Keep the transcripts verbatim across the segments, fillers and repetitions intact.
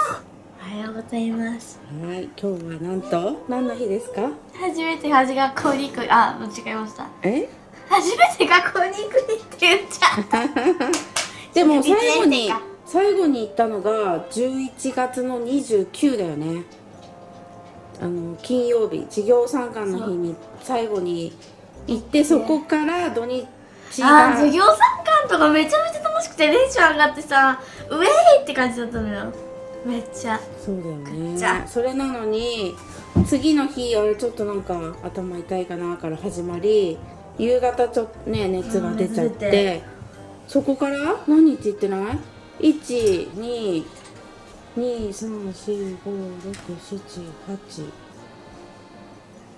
おはようございます。はい、今日はなんと何の日ですか？初めて初学校に行く、あ、間違えました。え？初めて学校に行くって言っちゃった。でも最後に最後に行ったのがじゅういちがつのにじゅうくだよね。あの金曜日、授業参観の日に最後に行って、そこから土日が。あ、授業参観とかめちゃめちゃ楽しくてテンション上がってさ、ウェーイって感じだったのよ。めっちゃそうだよね。それなのに次の日あれちょっとなんか頭痛いかなから始まり、夕方ちょっとね熱が出ちゃって、うん、てそこから何日行ってない ?いち、に、に、さん、し、ご、ろく、しち、はち、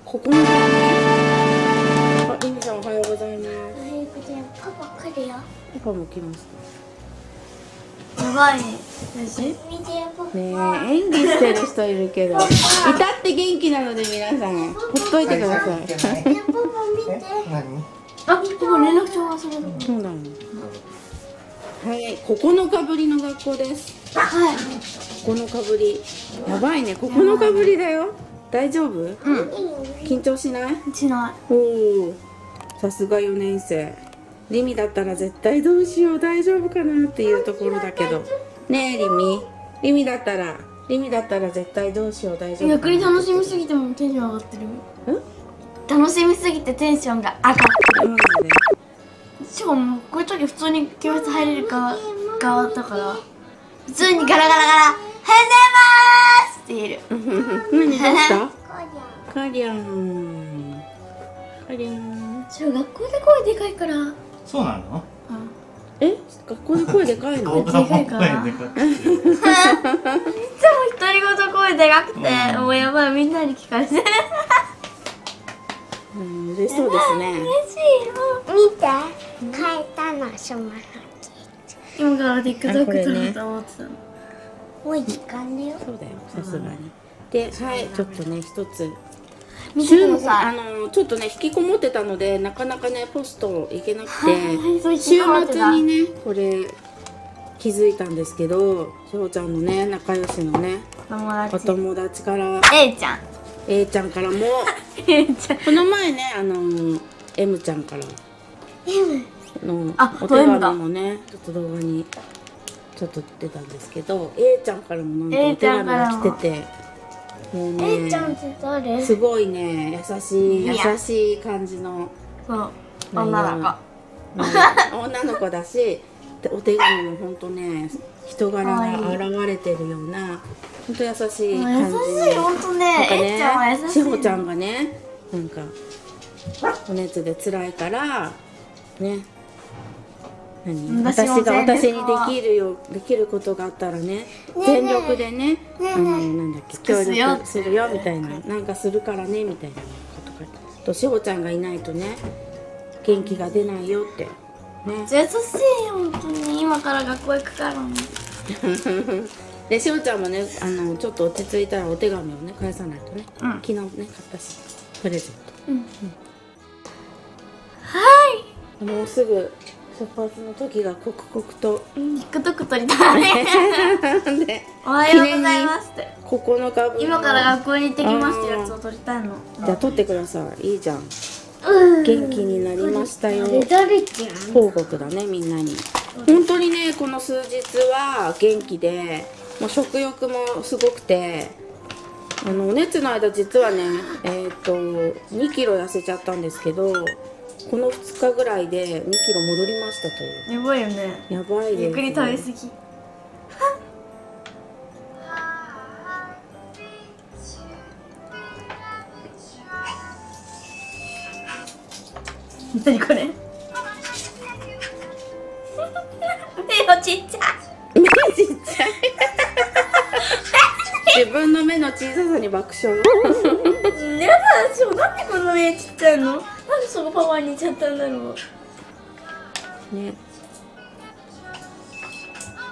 きゅうにちね。あ、りみさんおはようございます。おはようございます。パパ来るよ。パパも来ました。やばいね。ねえ、演技してる人いるけど至って元気なので皆さんほっといてください。パパ見て。あ、もう連絡帳忘れたの。そうなの。はい、ここのかぶりの学校です。はい。ここのかぶり。やばいね、ここのかぶりだよ。大丈夫？うん。緊張しない？しない。おお、さすがよねんせい。リミだったら絶対どうしよう大丈夫かなっていうところだけどねえリミリミだったらリミだったら絶対どうしよう大丈夫。逆に楽しみすぎてもテンション上がってる。うん、楽しみすぎてテンションが上がってる。しかもこういう時普通に教室入れる側だから普通にガラガラガラ「おはようございます」って言える。何どうしたカリアンカリアン小学校で声でかいから。そうなの？え、学校で声でかいの？でかいから。いつも独り言声でかくて、もうやばいみんなに聞かれてる。うん、嬉しそうですね。嬉しい。見て、変えたのショマハキ。今から TikTok 撮ろうと思ってたの。もう時間だよ。そうだよ、さすがに。で、はい、ちょっとね一つ。あのちょっとね引きこもってたのでなかなかねポスト行けなくて、週末にねこれ気づいたんですけど、しほちゃんのね仲良しのねお友達から A ちゃん A ちゃんからもこの前ねあの M ちゃんからのお手紙もねちょっと動画にちょっと出たんですけど A ちゃんからもなんかお手紙が来てて。もうね、すごいね優しい優しい感じの女の子女の子だし、お手紙も本当ね人柄が現れてるような本当優しい感じの。優しい本当ね。しほちゃんがねなんかお熱で辛いからね、私が私にできるよできることがあったらね全力でねあのなんだっけ協力するよみたいな、なんかするからねみたいなことかと、しほちゃんがいないとね元気が出ないよってね。優しい本当に今から学校行くからね。でしほちゃんもねあのちょっと落ち着いたらお手紙をね返さないとね、うん、昨日ね買ったしプレゼント、うんうん、はいもうすぐ出発の時が刻々と TikTok 撮りたいね。おはようございますってここのかぶり今から学校に行ってきますってやつを撮りたいの。じゃあ撮ってください。いいじゃん。元気になりましたよ報告だねみんなに。本当にねこの数日は元気でもう食欲もすごくて、あのお熱の間実はねえっとにキロ痩せちゃったんですけど、このふつかぐらいでにキロ戻りましたという。やばいよね。やばいです。ゆっくり食べ過ぎ。なにこれ？目のちっちゃい。目ちっちゃい。自分の目の小ささに爆笑。やだ、しょ、なんでこの目ちっちゃいの？そのパワーにいっちゃったんだろうね。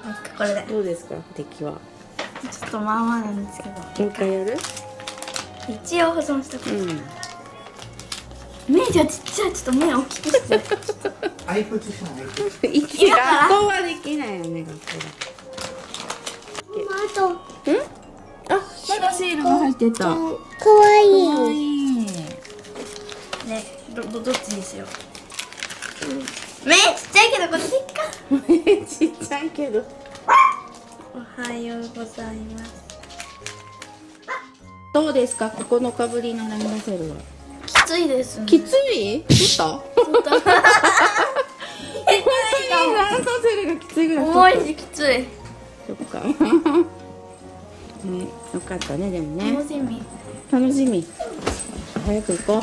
なんかこれでどうですか出来は。ちょっとまあまあなんですけどもう一回やる。一応保存しとく、うん、目じゃちっちゃい。ちょっと目大きくしてアイプチしない学校はできないよね。学校だ。まだシールが入ってた。かわいい。ね、どどどっちにしよう。目ちっちゃいけどこっちか。目ちっちゃいけど。おはようございます。どうですか、ここのかぶりのなにわセルは。きついですね。きつい？取った？取った。え、なにわセルがきついぐらい。重いしきつい。そっか。ね、よかったね、でもね。楽しみ。楽しみ。早く行こう。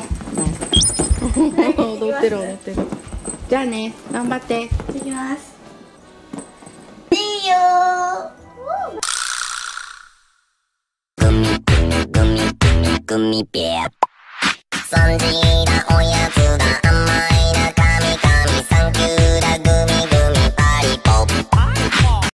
踊ってる踊ってる。じゃあね、頑張って。いってきます。いいよー。グミペア。さんじがおやつだ。